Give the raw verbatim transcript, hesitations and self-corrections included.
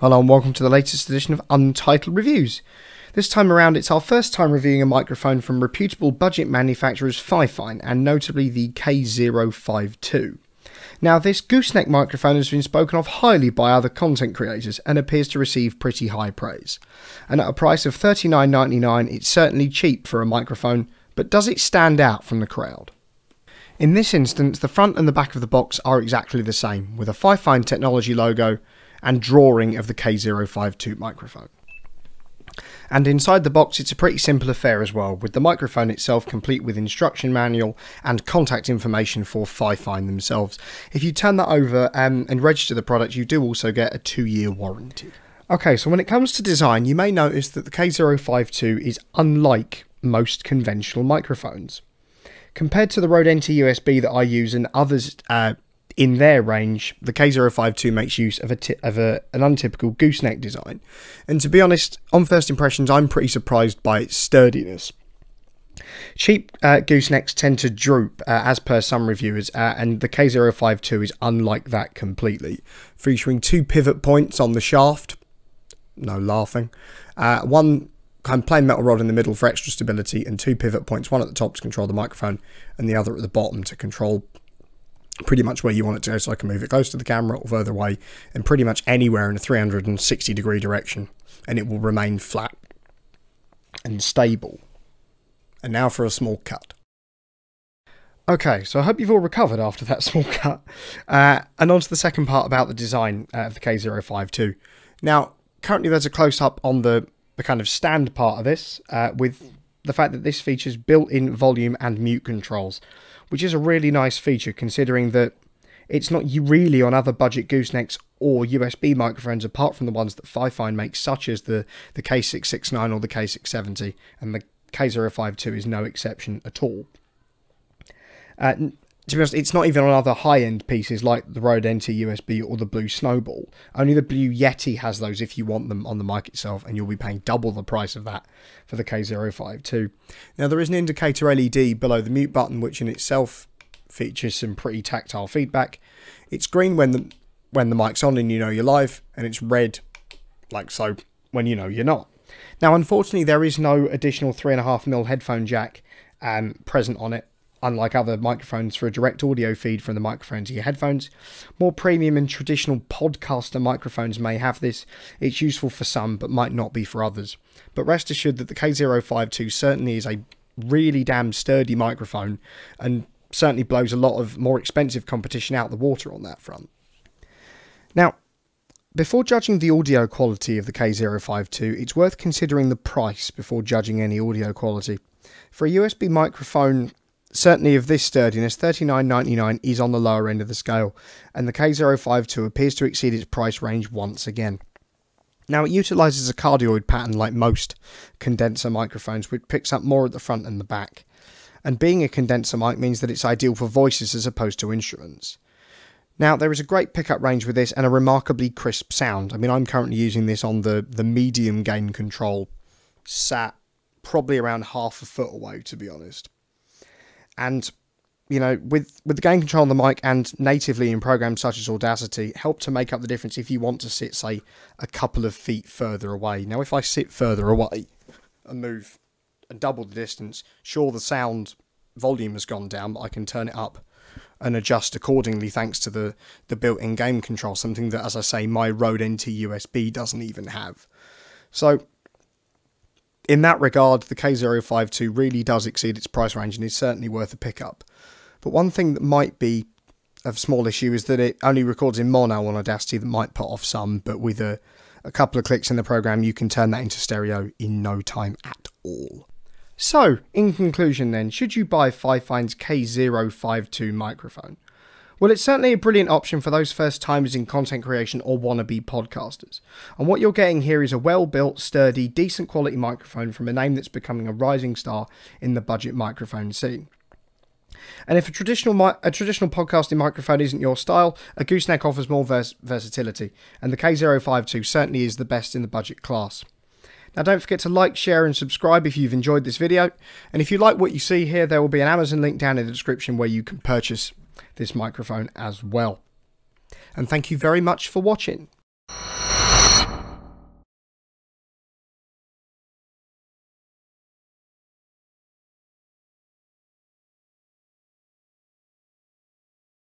Hello and welcome to the latest edition of Untitled Reviews. This time around it's our first time reviewing a microphone from reputable budget manufacturers Fifine, and notably the K zero five two. Now this gooseneck microphone has been spoken of highly by other content creators and appears to receive pretty high praise. And at a price of thirty-nine ninety-nine it's certainly cheap for a microphone, but does it stand out from the crowd? In this instance the front and the back of the box are exactly the same, with a Fifine technology logo and drawing of the K zero five two microphone. And inside the box it's a pretty simple affair as well, with the microphone itself complete with instruction manual and contact information for Fifine themselves. If you turn that over um, and register the product, you do also get a two-year warranty. Okay, so when it comes to design, you may notice that the K zero five two is unlike most conventional microphones. Compared to the Rode N T U S B that I use and others uh, in their range, the K zero five two makes use of, a of a, an untypical gooseneck design. And to be honest, on first impressions, I'm pretty surprised by its sturdiness. Cheap uh, goosenecks tend to droop, uh, as per some reviewers, uh, and the K zero five two is unlike that completely. Featuring two pivot points on the shaft, no laughing, uh, one kind of plain metal rod in the middle for extra stability, and two pivot points, one at the top to control the microphone, and the other at the bottom to control pretty much where you want it to go, so I can move it close to the camera or further away, and pretty much anywhere in a three hundred sixty degree direction, and it will remain flat and stable. And now for a small cut. Okay, so I hope you've all recovered after that small cut. Uh, and on to the second part about the design uh, of the K zero five two. Now, currently there's a close-up on the, the kind of stand part of this, uh, with the fact that this features built-in volume and mute controls, which is a really nice feature considering that it's not really on other budget goosenecks or U S B microphones apart from the ones that Fifine makes, such as the, the K six sixty-nine or the K six seventy, and the K zero five two is no exception at all. Uh, to be honest, it's not even on other high-end pieces like the Rode N T U S B or the Blue Snowball. Only the Blue Yeti has those if you want them on the mic itself, and you'll be paying double the price of that for the K zero five two. Now, there is an indicator L E D below the mute button, which in itself features some pretty tactile feedback. It's green when the, when the mic's on and you know you're live, and it's red, like so, when you know you're not. Now, unfortunately, there is no additional three point five millimeter headphone jack um, present on it, unlike other microphones, for a direct audio feed from the microphone to your headphones. More premium and traditional podcaster microphones may have this. It's useful for some, but might not be for others. But rest assured that the K zero five two certainly is a really damn sturdy microphone, and certainly blows a lot of more expensive competition out the water on that front. Now, before judging the audio quality of the K zero five two, it's worth considering the price before judging any audio quality. For a U S B microphone, certainly of this sturdiness, thirty-nine ninety-nine is on the lower end of the scale, and the K zero five two appears to exceed its price range once again. Now, it utilises a cardioid pattern like most condenser microphones, which picks up more at the front and the back, and being a condenser mic means that it's ideal for voices as opposed to instruments. Now, there is a great pickup range with this and a remarkably crisp sound. I mean, I'm currently using this on the, the medium gain control, sat probably around half a foot away, to be honest. And, you know, with, with the gain control on the mic and natively in programs such as Audacity, help to make up the difference if you want to sit, say, a couple of feet further away. Now, if I sit further away and move and double the distance, sure, the sound volume has gone down, but I can turn it up and adjust accordingly thanks to the, the built-in gain control, something that, as I say, my Rode N T U S B doesn't even have. So in that regard, the K zero five two really does exceed its price range and is certainly worth a pickup. But one thing that might be of small issue is that it only records in mono on Audacity. That might put off some, but with a, a couple of clicks in the program, you can turn that into stereo in no time at all. So, in conclusion then, should you buy Fifine's K zero five two microphone? Well, it's certainly a brilliant option for those first timers in content creation or wannabe podcasters. And what you're getting here is a well-built, sturdy, decent quality microphone from a name that's becoming a rising star in the budget microphone scene. And if a traditional a traditional podcasting microphone isn't your style, a gooseneck offers more vers versatility, and the K zero five two certainly is the best in the budget class. Now, don't forget to like, share and subscribe if you've enjoyed this video. And if you like what you see here, there will be an Amazon link down in the description where you can purchase this microphone as well. And thank you very much for watching.